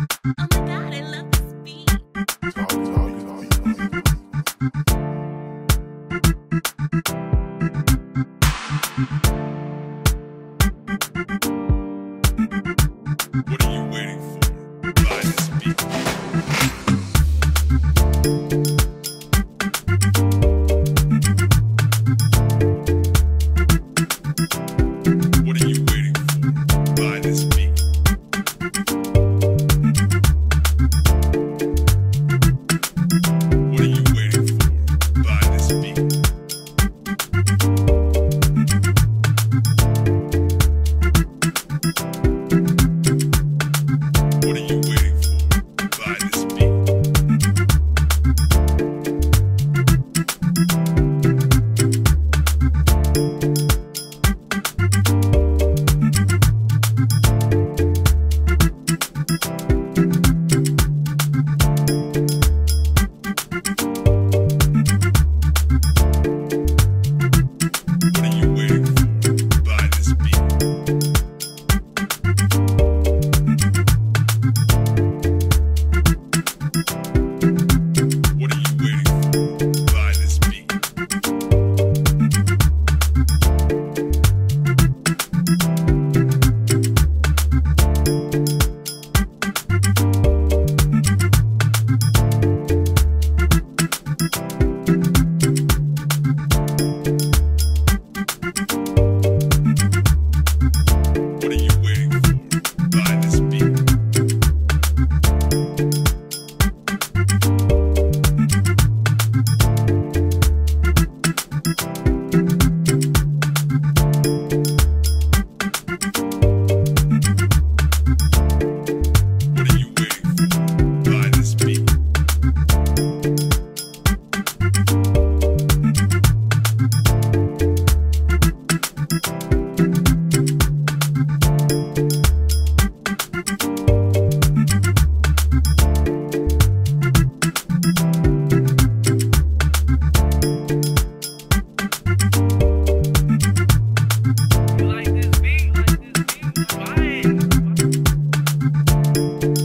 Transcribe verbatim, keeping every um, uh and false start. What are you waiting for? I speak. Bye.